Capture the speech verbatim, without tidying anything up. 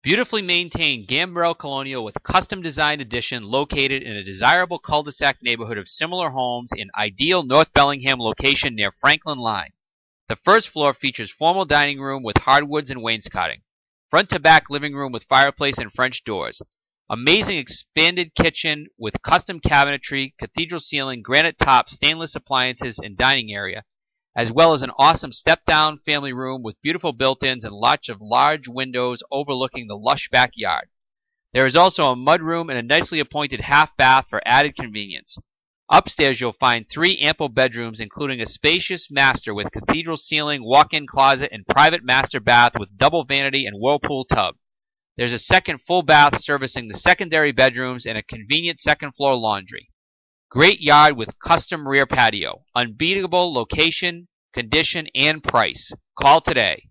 Beautifully maintained Gambrel Colonial with custom designed addition located in a desirable cul-de-sac neighborhood of similar homes in ideal North Bellingham location near Franklin line. The first floor features formal dining room with hardwoods and wainscoting, front to back living room with fireplace and French doors, amazing expanded kitchen with custom cabinetry, cathedral ceiling, granite top, stainless appliances, and dining area, as well as an awesome step-down family room with beautiful built-ins and lots of large windows overlooking the lush backyard. There is also a mudroom and a nicely appointed half bath for added convenience. Upstairs you'll find three ample bedrooms including a spacious master with cathedral ceiling, walk-in closet, and private master bath with double vanity and whirlpool tub. There's a second full bath servicing the secondary bedrooms and a convenient second floor laundry. Great yard with custom rear patio. Unbeatable location, condition, and price. Call today.